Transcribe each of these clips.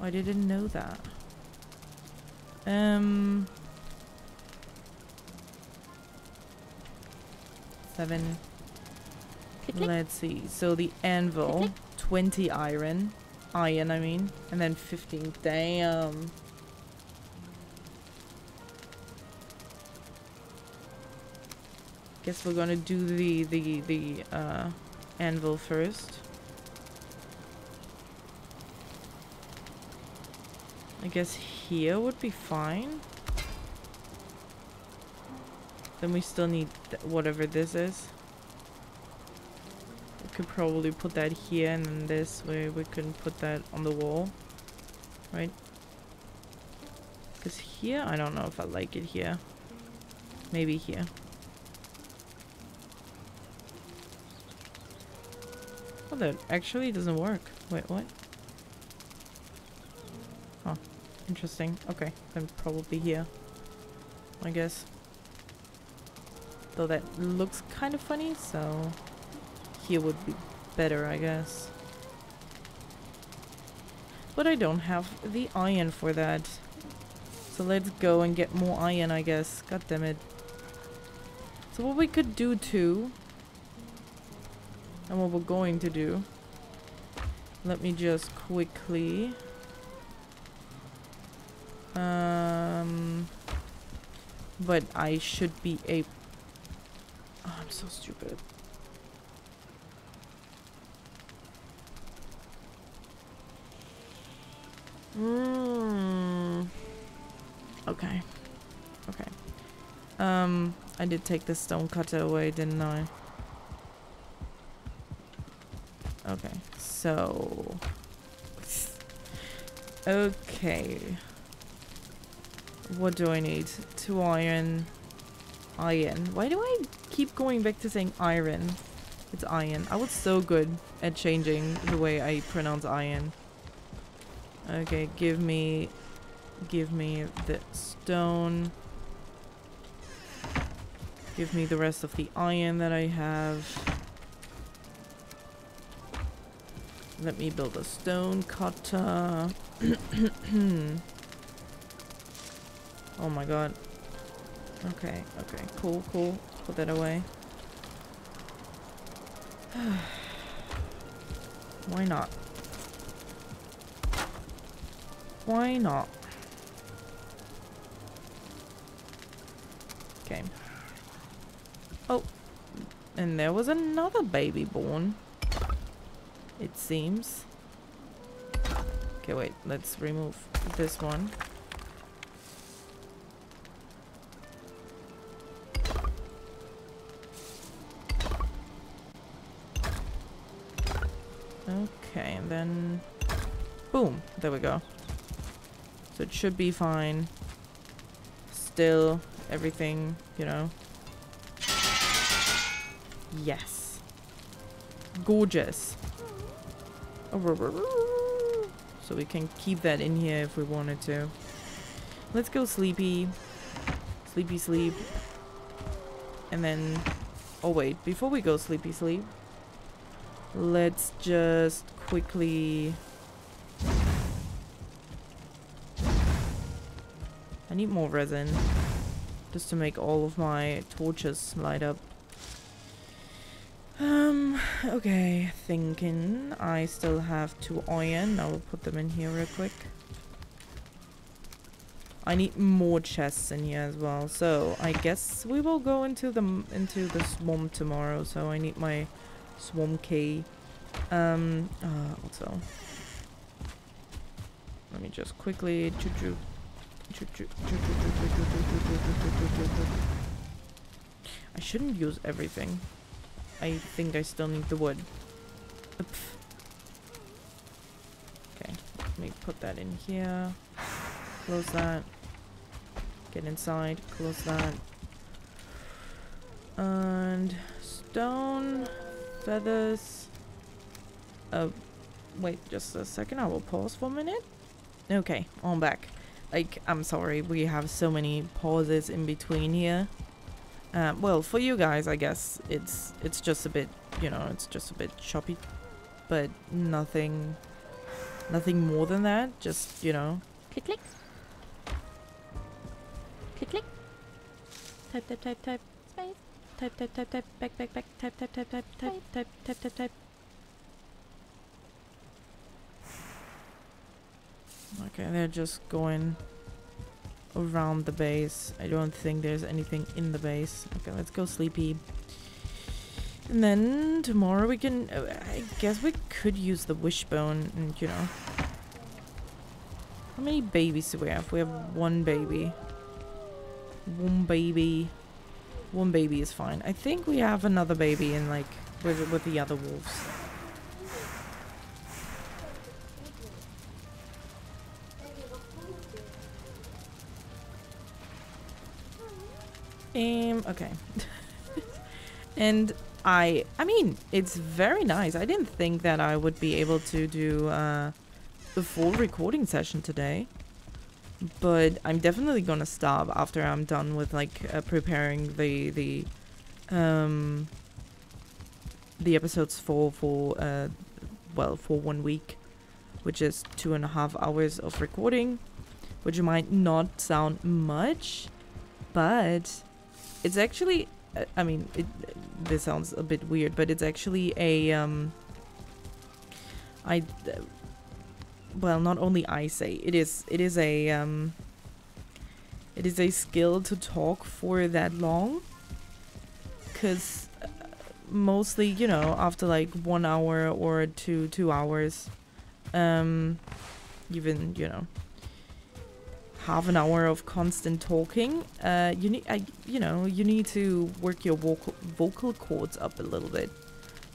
I didn't know that. Seven. Let's see. So the anvil, 20 iron. Iron, I mean. And then 15. Damn. Guess we're gonna do the anvil first. I guess here would be fine. Then we still need whatever this is. We could probably put that here, and then this way we can put that on the wall, right? Because here, I don't know if I like it here. Maybe here. Oh, that actually doesn't work. Wait, what? Huh. Interesting. Okay, then probably here, I guess. Though that looks kind of funny, so here would be better, I guess. But I don't have the iron for that. So let's go and get more iron, I guess. God damn it. So what we could do too, and what we're going to do, let me just quickly but I should be a oh, I'm so stupid. Okay. Okay. I did take the stone cutter away, didn't I? Okay, so... Okay. What do I need? 2 iron. Iron. Why do I keep going back to saying iron? It's iron. I was so good at changing the way I pronounce iron. Okay, give me the stone. Give me the rest of the iron that I have. Let me build a stone cutter. Oh my god. Okay, okay, cool, cool. Put that away. Why not? Why not? Okay. Oh, and there was another baby born. It seems. Okay, wait. Let's remove this one. Okay, and then... Boom. There we go. So it should be fine. Still, everything, you know. Yes. Gorgeous. So we can keep that in here if we wanted to. Let's go sleepy. Sleepy sleep. And then... Oh wait, before we go sleepy sleep, let's just quickly... I need more resin. Just to make all of my torches light up. Okay, thinking I still have 2 iron. I will put them in here real quick. I need more chests in here as well, so I guess we will go into the swamp tomorrow. So I need my swamp key. Also, let me just quickly I shouldn't use everything. I think I still need the wood. Oops. Okay, let me put that in here. Close that. Get inside. Close that. And stone, feathers. Wait just a second. I will pause for a minute. Okay, I'm back. Like, I'm sorry. We have so many pauses in between here. Well, for you guys, I guess it's just a bit, you know, it's just a bit choppy, but nothing Nothing more than that, just, you know. Click, click. Click, click. Type, type. Space. Type, type. Back. Type. Okay, they're just going around the base. I don't think there's anything in the base. Okay, let's go sleepy. And then tomorrow we can... I guess we could use the wishbone and, you know... How many babies do we have? We have one baby. One baby is fine. I think we have another baby in, like, with the other wolves. Okay. And I mean, it's very nice. I didn't think that I would be able to do the full recording session today. But I'm definitely gonna stop after I'm done with, like, preparing the episodes for 1 week, which is 2.5 hours of recording, which might not sound much, but it's actually, I mean, this sounds a bit weird, but it's actually a, well, not only I say, it is a skill to talk for that long, because mostly, you know, after like 1 hour or two hours, even, you know, half an hour of constant talking, you know, you need to work your vocal cords up a little bit,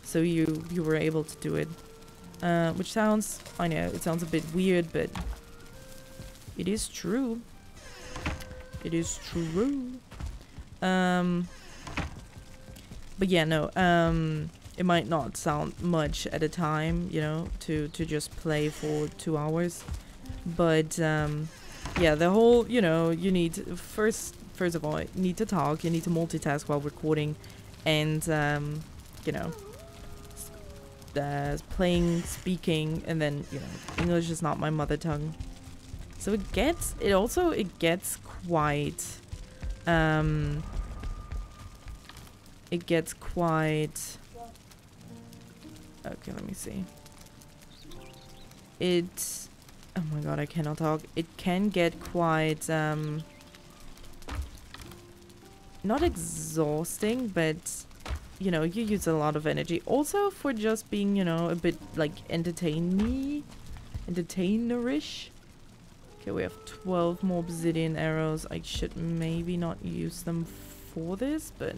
so you were able to do it, which sounds, I know, it sounds a bit weird, but it is true. It is true. But yeah, no, it might not sound much at a time, you know, to just play for 2 hours, but yeah, the whole, you know, you need first of all, you need to talk, you need to multitask while recording, and you know, playing, speaking, and then, you know, English is not my mother tongue, so it gets quite okay, let me see. Oh my god, I cannot talk. It can get quite, not exhausting, but, you know, you use a lot of energy. Also for just being, you know, a bit, like, entertainerish. Okay, we have 12 more obsidian arrows. I should maybe not use them for this, but...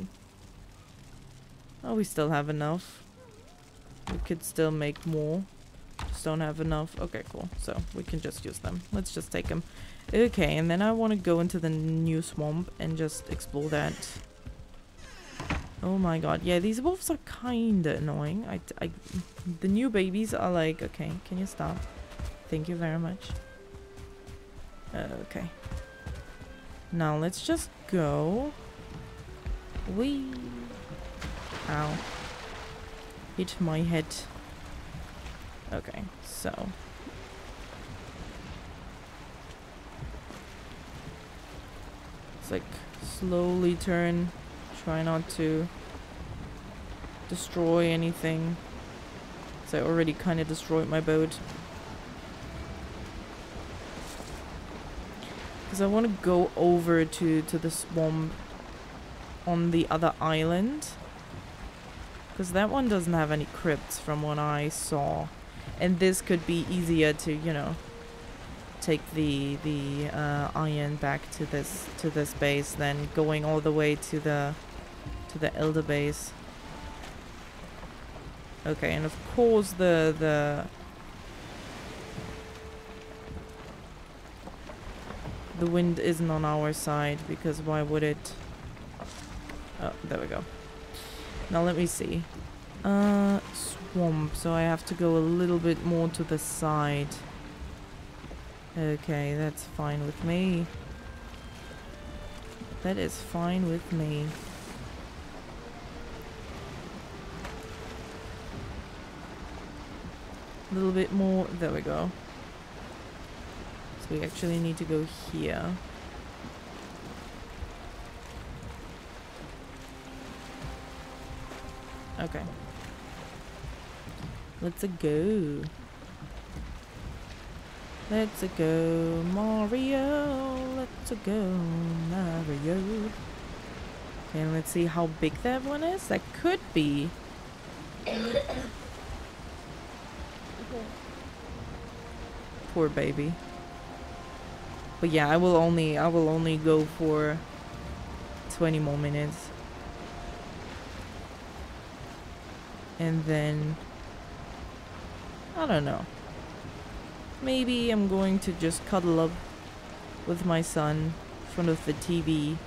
Oh, we still have enough. We could still make more. Just don't have enough. Okay, cool. So we can just use them. Let's just take them. Okay, and then I want to go into the new swamp and just explore that. Oh my god. Yeah, these wolves are kind of annoying. The new babies are like... Okay, can you stop? Thank you very much. Okay. Now let's just go. Wee. Ow. Hit my head. Okay, so it's like slowly turn, try not to destroy anything. So I already kind of destroyed my boat, because I want to go over to the swamp on the other island, because that one doesn't have any crypts from what I saw. And this could be easier to, you know, take the iron back to this base than going all the way to the elder base. Okay, and of course the wind isn't on our side, because why would it? Oh, there we go. Now let me see. Swamp, so I have to go a little bit more to the side. Okay, that's fine with me. That is fine with me. A little bit more, there we go. So we actually need to go here. Okay. Let's-a go, Mario. Let's-a go, Mario. And let's see how big that one is. That could be. Poor baby. But yeah, I will only go for 20 more minutes. And then I don't know. Maybe I'm going to just cuddle up with my son in front of the TV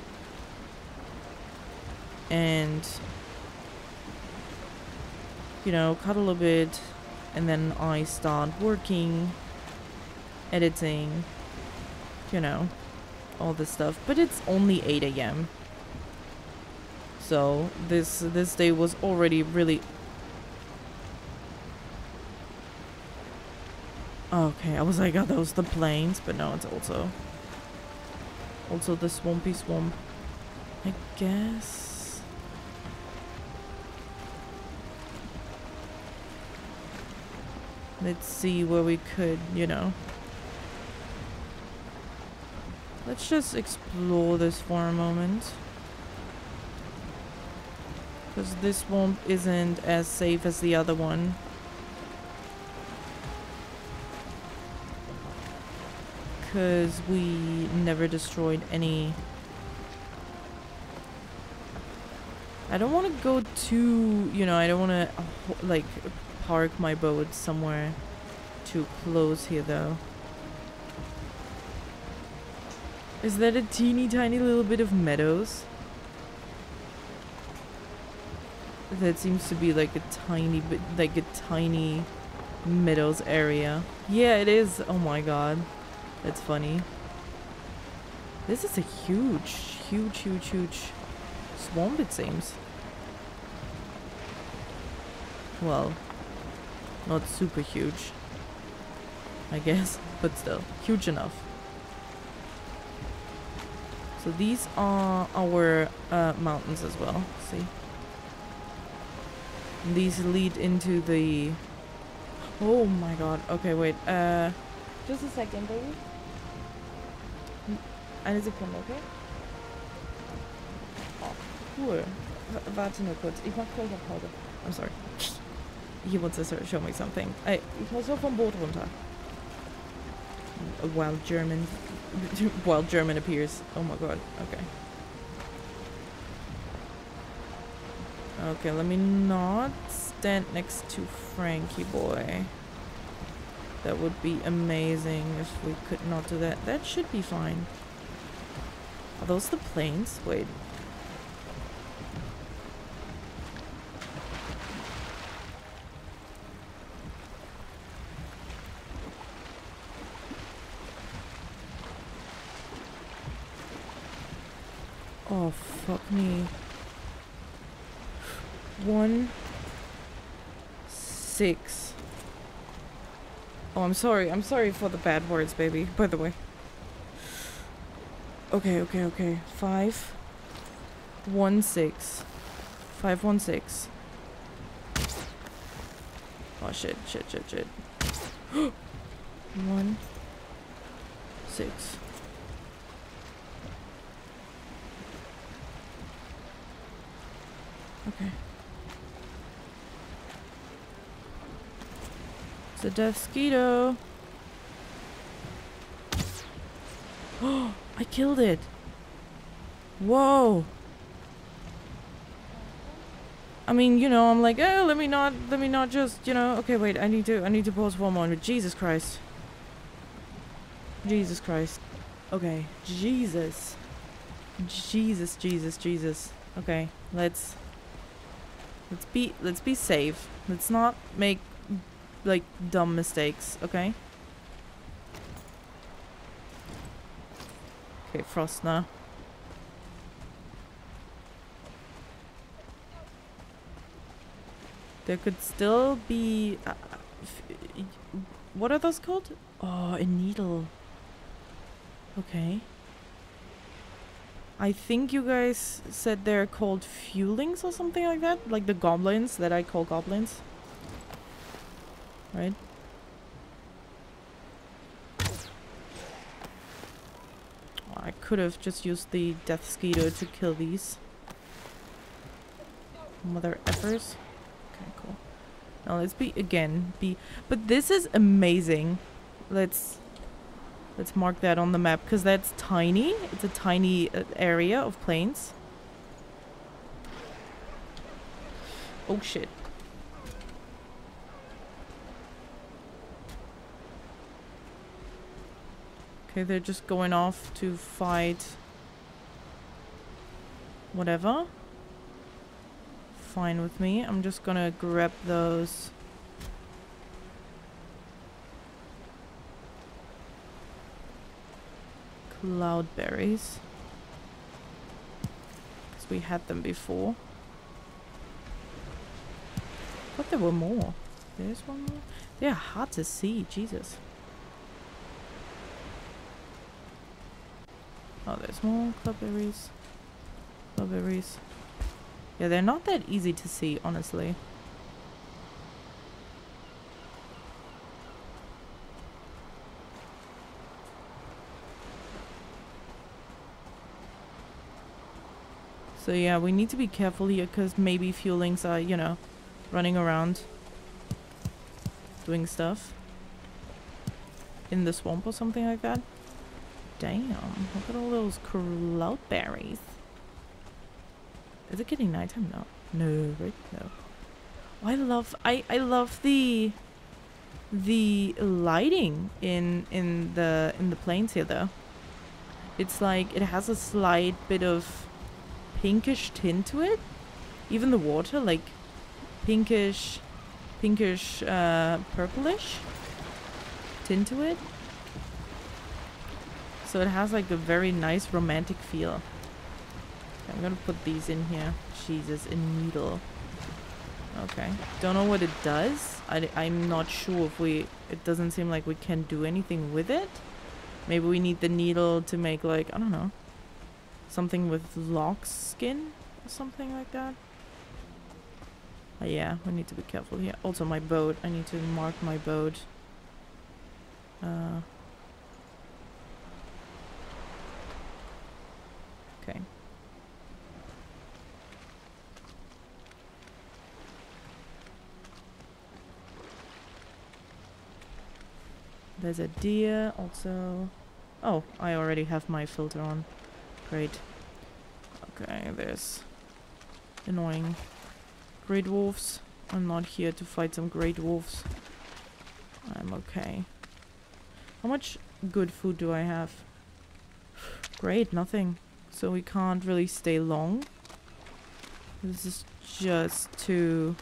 and, you know, cuddle a bit, and then I start working, editing, you know, all this stuff. But it's only 8 AM, so this day was already really... Okay, I was like, oh, those the plains, but no, it's also the swampy swamp, I guess. Let's see where we could, you know. Let's just explore this for a moment, because this swamp isn't as safe as the other one. Because we never destroyed any. I don't want to go too, you know, I don't want to, like, park my boat somewhere too close here, though. Is that a teeny tiny little bit of meadows? That seems to be like a tiny bit, like a tiny meadows area. Yeah, it is. Oh my god. That's funny. This is a huge swamp, it seems. Well, not super huge, I guess, but still huge enough. So these are our mountains as well. See? And these lead into the... Oh my god. Okay, wait. Just a second, baby. Eine Sekunde, okay? Oh, cool. Warte nur kurz. Ich mach gleich eine Pause. I'm sorry. He wants to show me something. Ich muss so vom Boot runter. Wild German appears. Oh my god. Okay. Okay, let me not stand next to Frankie boy. That would be amazing if we could not do that. That should be fine. Are those the planes? Wait. Oh, fuck me. 1, 6. Oh, I'm sorry. I'm sorry for the bad words, baby, by the way. Okay. 5, 1, 6. 5, 1, 6. Oh, shit. 1, 6. Okay. It's a Deathsquito. Oh, I killed it. Whoa. I mean, you know, I'm like, oh, let me not just, you know. Okay, wait, I need to pause one moment. Jesus Christ. Okay, Jesus. Okay, let's be safe. Let's not make, like, dumb mistakes, okay? Okay, frost now. There could still be... what are those called? Oh, a needle. Okay. I think you guys said they're called fuelings or something like that? Like the goblins that I call goblins. Right? Oh, I could have just used the Deathsquito to kill these. Mother effers. Okay, cool. Now let's be... But this is amazing. Let's mark that on the map, because that's tiny. It's a tiny area of plains. Oh shit. Okay, they're just going off to fight whatever. Fine with me. I'm just gonna grab those. Cloudberries, because we had them before. But there were more. There's one more. They're hard to see, Jesus. Oh, there's more cloudberries. Cloudberries. Yeah, they're not that easy to see, honestly. So yeah, we need to be careful here, because maybe fuelings are, you know, running around doing stuff in the swamp or something like that. Damn, look at all those cloudberries. Is it getting nighttime now? No, right? No. Oh, I love the lighting in the plains here though. It's like it has a slight bit of pinkish tint to it. Even the water, like pinkish, purplish tint to it. So it has like a very nice romantic feel. Okay, I'm gonna put these in here. Jesus, a needle. Okay, don't know what it does. I'm not sure if it doesn't seem like we can do anything with it. Maybe we need the needle to make, like, I don't know, something with lox skin or something like that. But yeah, we need to be careful here. Also my boat. I need to mark my boat. Okay. There's a deer also. Oh, I already have my filter on. Great. Okay, there's annoying great wolves. I'm not here to fight some great wolves. I'm okay. How much good food do I have? Great, nothing. So we can't really stay long. This is just to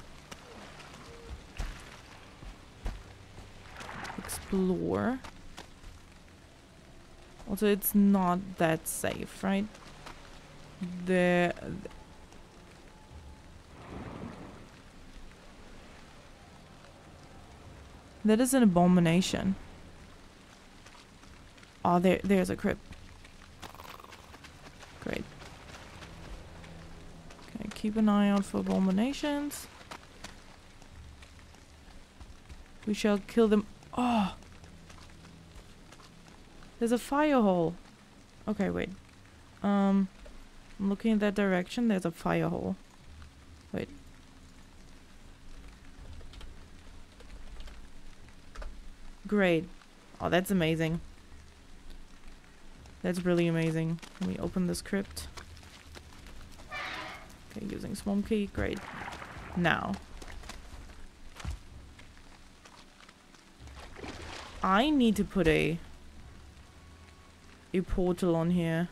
explore. Also, it's not that safe, right? That is an abomination. Oh, there's a crypt. Great. Okay, keep an eye out for abominations. We shall kill them. Oh! There's a fire hole. Okay, wait. I'm looking in that direction. There's a fire hole. Wait. Great. Oh, that's amazing. That's really amazing. Can we open this crypt? Okay, using swamp key. Great. Now. I need to put a portal on here.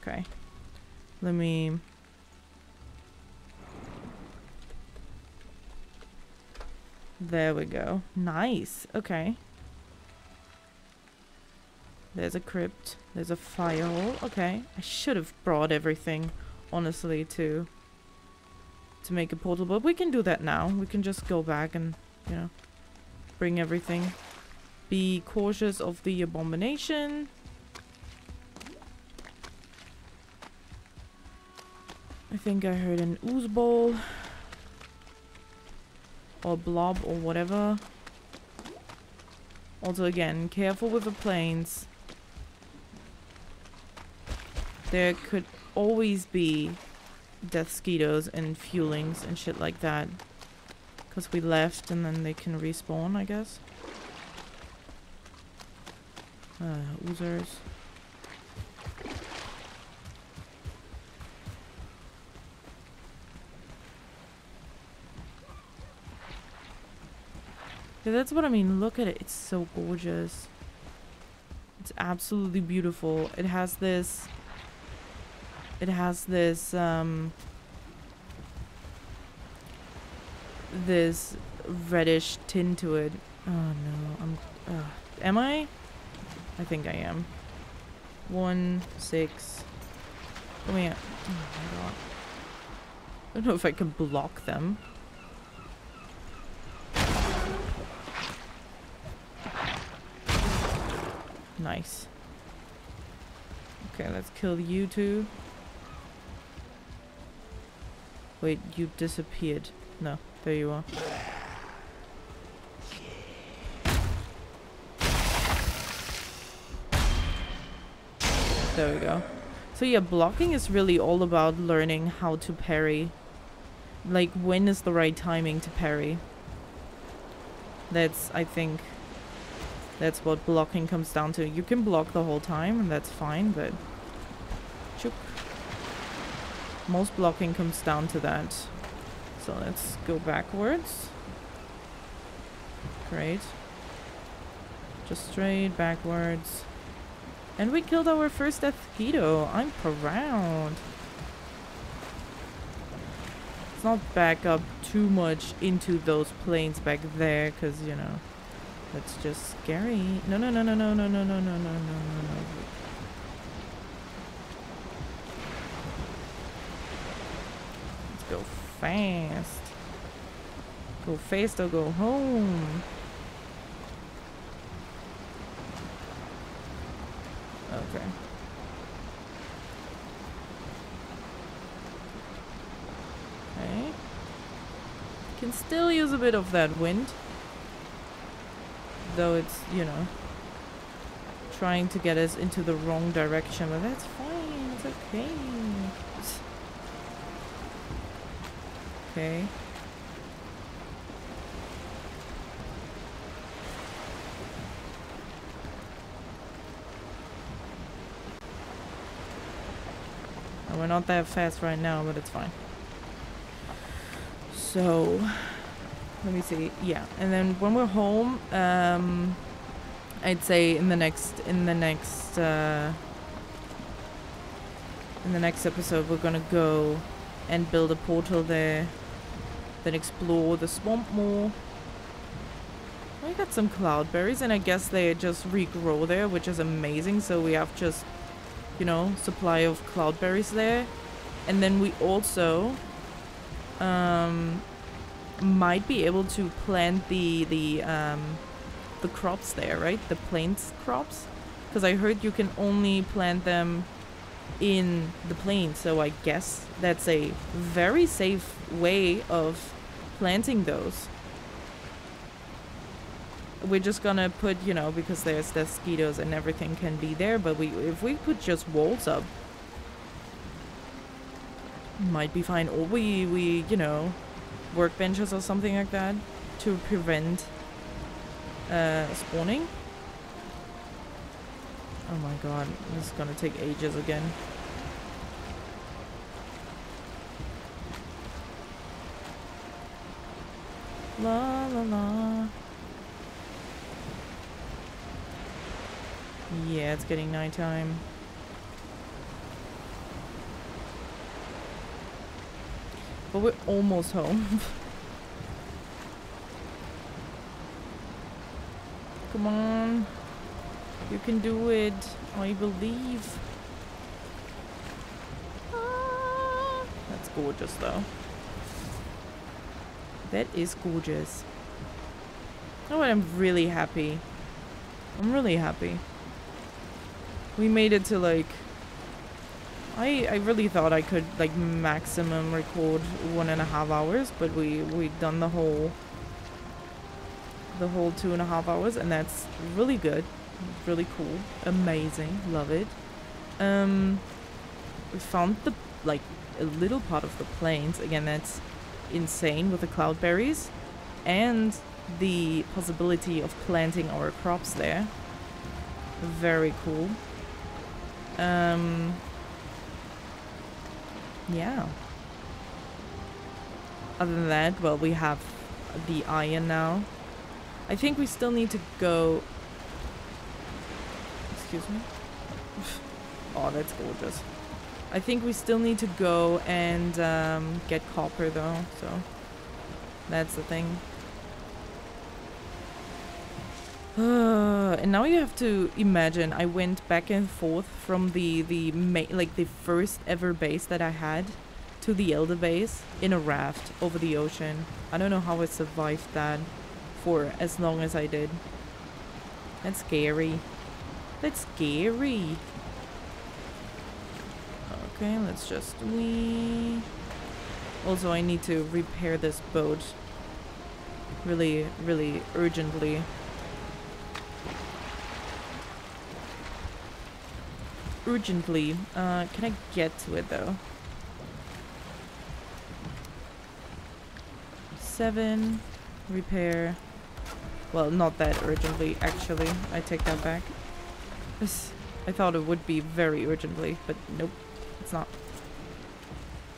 Okay, let me there we go. Nice. Okay, there's a crypt, there's a fire hole. Okay, I should have brought everything, honestly, to make a portal, but we can do that now. We can just go back and, you know, bring everything. Be cautious of the abomination. I think I heard an ooze ball or blob or whatever. Also, again, careful with the planes. There could always be Deathsquitos and fuelings and shit like that. Because we left and then they can respawn, I guess. Oozers. Yeah, that's what I mean. Look at it. It's so gorgeous. It's absolutely beautiful. It has this... this reddish tint to it. Oh no, I'm... am I? I think I am. 1, 6... Oh yeah. Oh my god. I don't know if I can block them. Nice. Okay, let's kill you two. Wait, you disappeared. No, there you are. There we go. So yeah, blocking is really all about learning how to parry. Like, when is the right timing to parry? That's, I think... that's what blocking comes down to. You can block the whole time, and that's fine, but... chook. Most blocking comes down to that. So let's go backwards. Great. Just straight backwards. And we killed our first Deathsquito. I'm proud. Let's not back up too much into those planes back there, because, you know... that's just scary. No, no, no, no, no, no, no, no, no, no, no, no, no. Let's go fast. Go fast or go home. Okay. Okay. Can still use a bit of that wind. Though it's, you know, trying to get us into the wrong direction, but that's fine, it's okay. Okay. And we're not that fast right now, but it's fine. So... let me see. Yeah, and then when we're home, I'd say in the next episode, we're gonna go and build a portal there, then explore the swamp more. We got some cloudberries, and I guess they just regrow there, which is amazing. So we have just, you know, supply of cloudberries there, and then we also, might be able to plant the crops there, right? The plains crops, because I heard you can only plant them in the plains. So I guess that's a very safe way of planting those. We're just gonna put, you know, because there's the mosquitoes and everything can be there, but if we put just walls up, might be fine. Or we you know, workbenches or something like that to prevent spawning. Oh my god, this is gonna take ages again. La la la. Yeah, it's getting nighttime. But we're almost home. Come on. You can do it. I believe. Ah, that's gorgeous, though. That is gorgeous. Oh, and I'm really happy. We made it to, like... I really thought I could like maximum record 1.5 hours, but we've done the whole 2.5 hours, and that's really good, really cool, amazing, love it. We found the like a little part of the plains again. That's insane with the cloudberries and the possibility of planting our crops there. Very cool. Yeah. Other than that, well, we have the iron now. I think we still need to go... Excuse me? Oh, that's gorgeous. I think we still need to go and get copper, though, so... That's the thing. And now you have to imagine, I went back and forth from the first ever base that I had to the elder base in a raft over the ocean. I don't know how I survived that for as long as I did. That's scary. That's scary. Okay, let's just wee. Also, I need to repair this boat really, really urgently. Urgently. Can I get to it though? 7. Repair. Well, not that urgently, actually. I take that back. I thought it would be very urgently, but nope. It's not.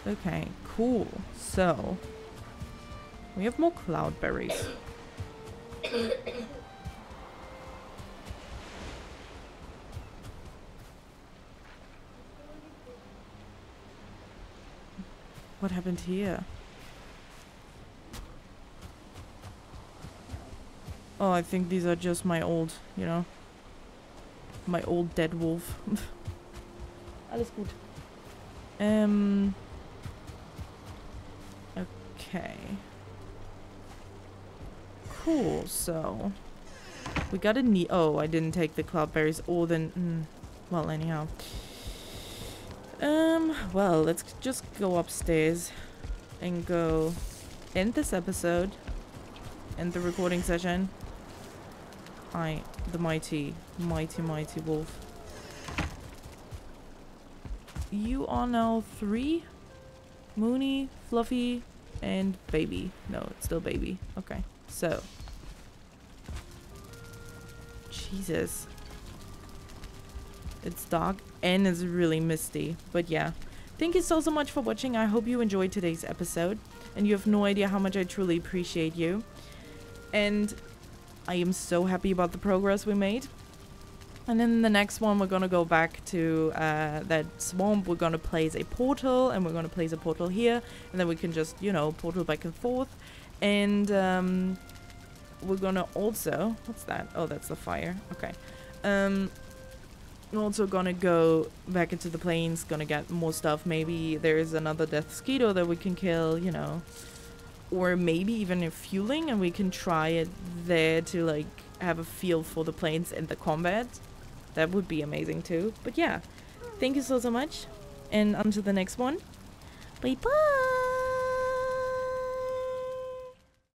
Okay, cool. So, we have more cloudberries. What happened here? Oh, I think these are just my old, you know, my old dead wolf. Alles gut. Okay. Cool, so... We got a knee. Oh, I didn't take the cloudberries or the... well, anyhow. Well, let's just go upstairs and go end this episode, end the recording session. The mighty, mighty, mighty wolf. You are now 3. Moony, Fluffy, and Baby. No, it's still Baby. Okay, so. Jesus. It's dark and it's really misty, but yeah. Thank you so much for watching. I hope you enjoyed today's episode, and you have no idea how much I truly appreciate you. And I am so happy about the progress we made. And in the next one, we're gonna go back to that swamp. We're gonna place a portal, and we're gonna place a portal here, and then we can just, you know, portal back and forth. And we're gonna also, what's that? Oh, that's the fire. Okay. We're also gonna go back into the plains, gonna get more stuff. Maybe there's another Deathsquito that we can kill, you know. Or maybe even a fueling, and we can try it there to, like, have a feel for the plains and the combat. That would be amazing too. But yeah, thank you so much, and until the next one, bye bye.